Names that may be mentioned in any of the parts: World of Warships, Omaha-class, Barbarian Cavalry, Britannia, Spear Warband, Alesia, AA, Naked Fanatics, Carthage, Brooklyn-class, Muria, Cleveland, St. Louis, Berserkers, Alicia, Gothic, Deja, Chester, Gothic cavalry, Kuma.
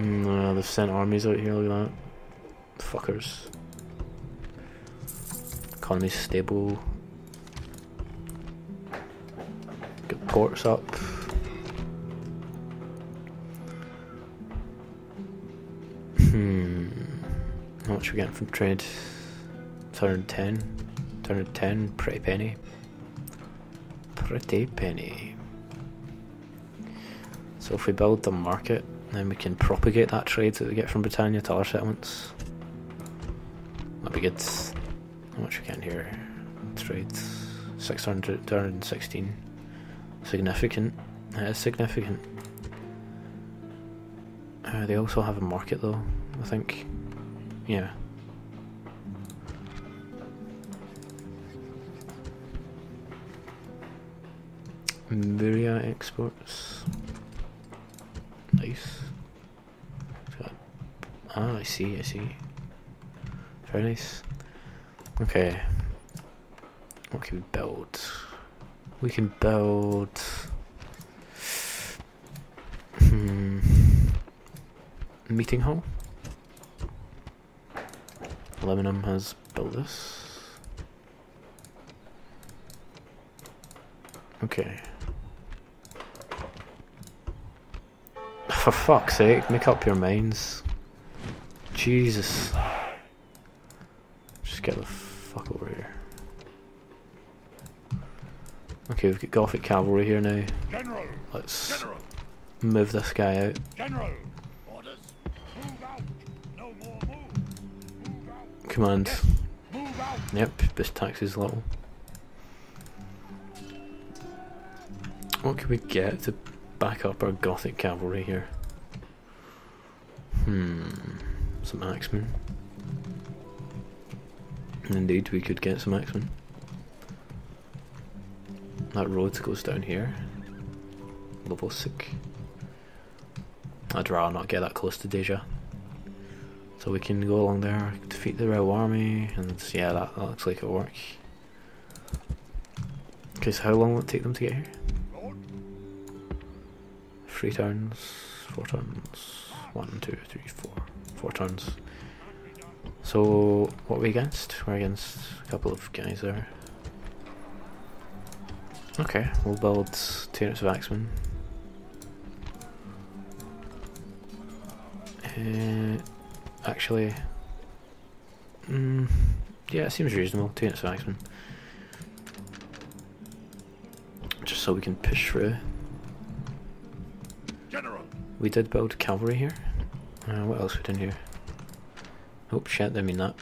They've sent armies out here, look at that. Fuckers. Economy's stable. Get ports up. How much are we getting from trade? 210. 210, pretty penny. Pretty penny. So if we build the market, then we can propagate that trade that we get from Britannia to our settlements. That'd be good. How much we can here? Trade. 600, 216. Significant. That is significant. They also have a market though, I think. Yeah. Muria exports. Nice. Ah, I see, I see. Very nice. Okay. What can we build? We can build... Meeting hall. Lebanon has built this. Okay. For fuck's sake, make up your minds. Jesus. Just get the fuck over here. Okay, we've got Gothic cavalry here now. General. Let's move this guy out. General. Orders. Move out. No more move. Move out. Command. Yes. Move out. Yep, this taxes little. What can we get to back up our Gothic cavalry here? Some axemen. Indeed, we could get some axemen. That road goes down here. Level 6. I'd rather not get that close to Deja. So we can go along there, defeat the rebel army, and yeah, that looks like it'll work. Okay, so how long will it take them to get here? 3 turns, 4 turns, 1, 2, 3, 4, 4 turns. So what are we against? We're against a couple of guys there. Okay, we'll build turrets of axemen. Actually, yeah, it seems reasonable. Turrets of axemen, just so we can push through. We did build cavalry here. What else we done here? Oh shit, I mean that.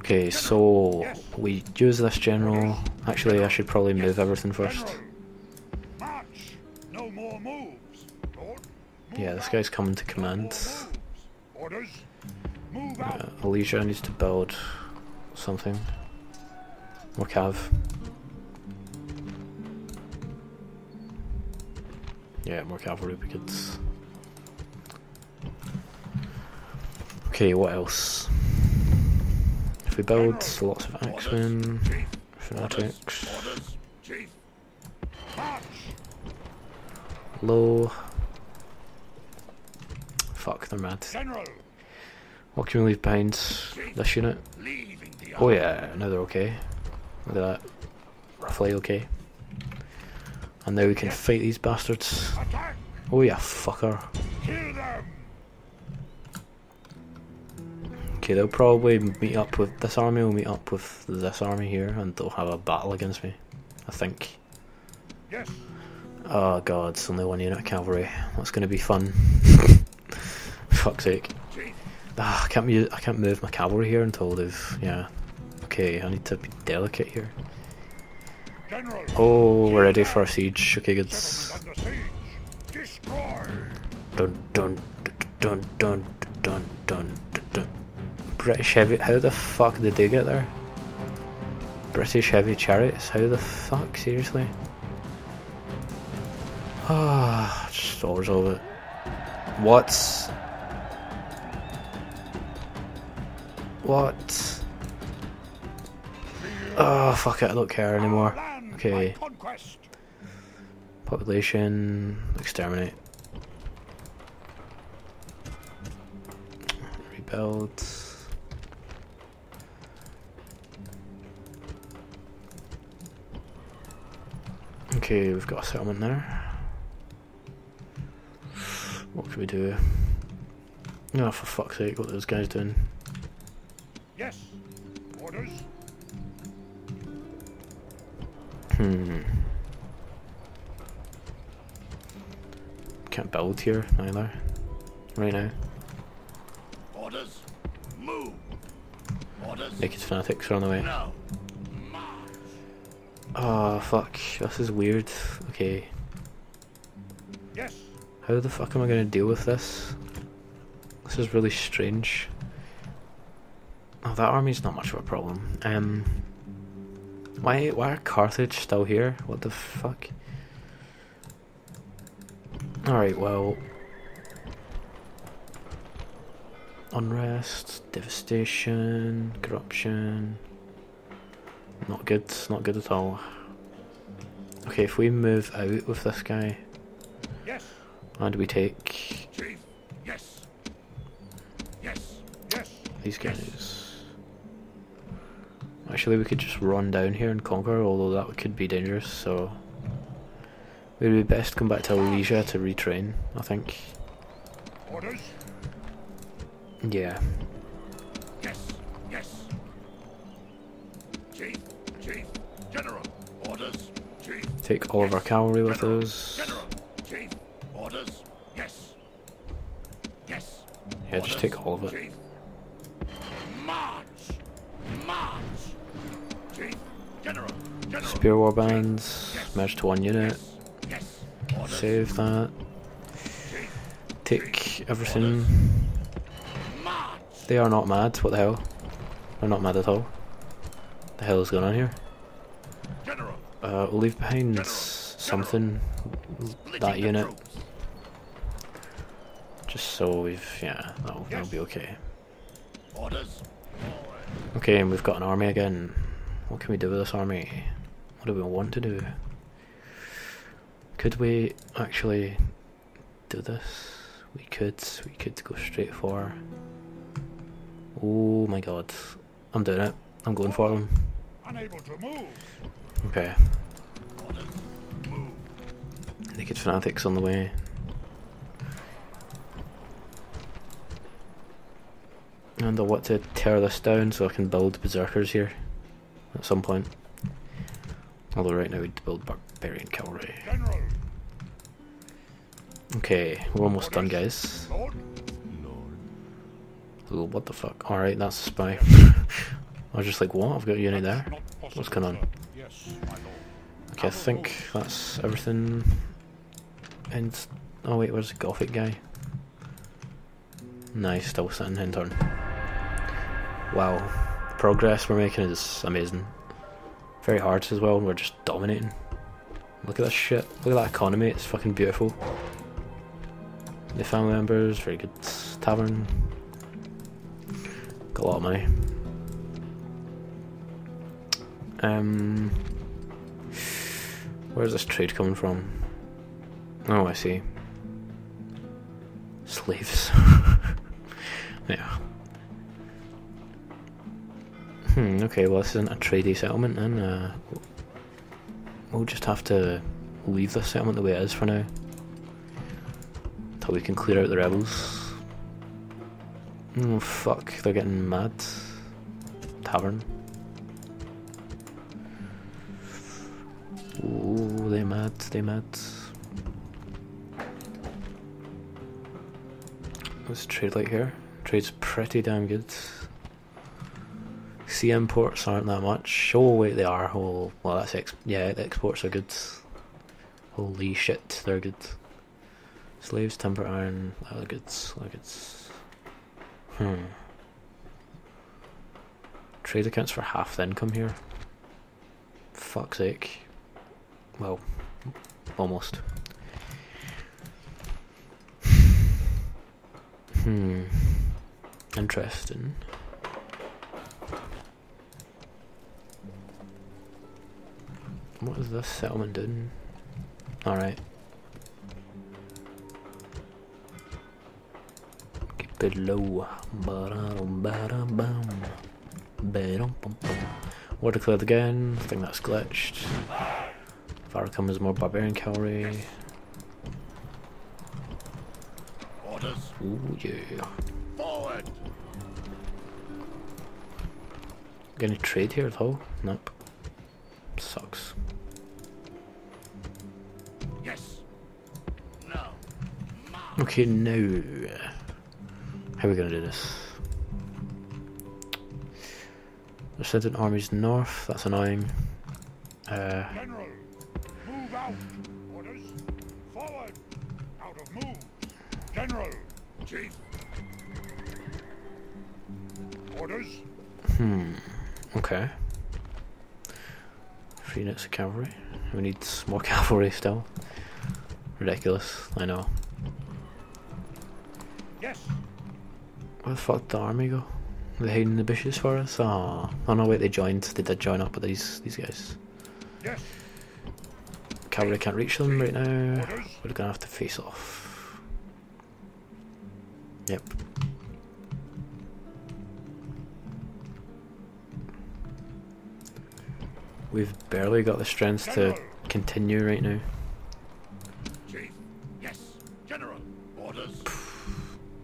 Okay, so we use this general. Actually, I should probably move everything first. Yeah, this guy's coming to command. Alicia needs to build something. More cav. Yeah, more cavalry pickets. Okay, what else? If we build lots of axemen, fanatics, low. Fuck, they're mad. What can we leave behind? This unit? Oh yeah, now they're okay. Look at that. Roughly okay. And now we can fight these bastards. Attack. Oh yeah, fucker. Kill them. Okay, they'll probably meet up with this army, we'll meet up with this army here, and they'll have a battle against me, I think. Yes. Oh god, it's only one unit of cavalry. That's gonna be fun. Fuck's sake. Ah, I can't move my cavalry here until they've, yeah. Okay, I need to be delicate here. Oh, we're ready for a siege. Okay, good. Dun dun dun dun dun dun dun. British heavy. How the fuck did they get there? British heavy chariots. How the fuck? Seriously? Ah, just always over it. What? What? Oh, fuck it. I don't care anymore. Okay. Population, exterminate. Rebuild. Okay, we've got a settlement there. What can we do? Oh, for fuck's sake, what are those guys doing? Yes, orders. Can't build here either, right now. Orders, move. Orders. Naked Fanatics are on the way. No. Oh fuck, this is weird. Okay. Yes. How the fuck am I gonna deal with this? This is really strange. Oh, that army's not much of a problem. Why are Carthage still here? What the fuck? Alright, well... Unrest, devastation, corruption... Not good, not good at all. Okay, if we move out with this guy... Yes. And we take... Chief. Yes. Yes. Yes. These guys... Yes. Actually, we could just run down here and conquer, although that could be dangerous, so... Maybe we best come back to Alesia to retrain, I think. Orders. Yeah. Yes, yes. Chief, chief, general, orders, chief. Take all of our cavalry with us. General, chief, orders, yes. Yes. Yeah, just take all of it. Chief. March, march. Chief, general, general. Spear Warbands, merged to one unit. Yes. Save that. Take everything. They are not mad, what the hell? They're not mad at all. What the hell is going on here? We'll leave behind something. That unit. Just so we've... yeah, that'll be okay. Okay, and we've got an army again. What can we do with this army? What do we want to do? Could we actually do this? We could go straight for... Oh my god. I'm doing it. I'm going for them. Okay. Naked Fanatics on the way. And I want to tear this down so I can build Berserkers here at some point. Although right now we'd build Barbarian Cavalry. Okay, we're almost done, guys. Oh, what the fuck? Alright, that's a spy. I was just like, what? I've got a unit there. What's going on? Okay, I think that's everything. And oh wait, where's the Gothic guy? Nice, still sitting in turn. Wow, the progress we're making is amazing. Very hard as well, and we're just dominating. Look at this shit. Look at that economy, it's fucking beautiful. The family members, very good. Tavern. Got a lot of money. Where's this trade coming from? Oh, I see. Slaves. Yeah. Okay, well this isn't a tradey settlement then, we'll just have to leave this settlement the way it is for now. Until we can clear out the rebels. Oh fuck, they're getting mad. Tavern. Oh, they mad, they mad. What's trade like here? Trade's pretty damn good. Sea imports aren't that much. Oh wait, they are. Oh, well that's the exports are good. Holy shit, they're good. Slaves, temper iron, they're good. They're good. Trade accounts for half the income here. Fuck's sake. Well, almost. Interesting. What is this settlement doing? Alright. Keep it low. Water cloud again. I think that's glitched. Far comes more barbarian cavalry. Orders. Ooh, yeah. Forward. Gonna trade here though? Nope. Sucks. Yes. No. Okay, now how are we gonna do this? The Resident army's north. That's annoying. General, move out. Orders. Forward. Out of move. General. Chief. Orders. Okay. 3 units of cavalry. We need more cavalry still. Ridiculous, I know. Yes. Where the fuck did the army go? Are they hiding in the bushes for us? Aww. Oh no, wait, they joined. They did join up with these guys. Yes. Cavalry can't reach them right now. We're gonna have to face off. Yep. We've barely got the strength to continue right now. Chief. Yes. General. Orders.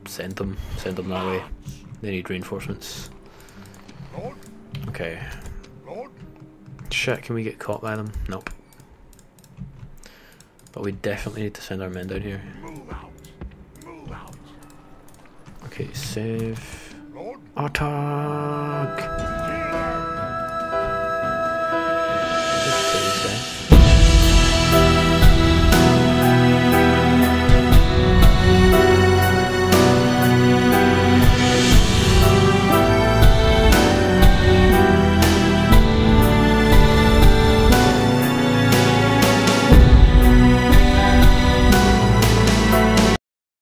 Send them that way. They need reinforcements. Lord. Okay. Lord. Shit, can we get caught by them? Nope. But we definitely need to send our men down here. Move out. Move out. Okay, save. Lord. Attack!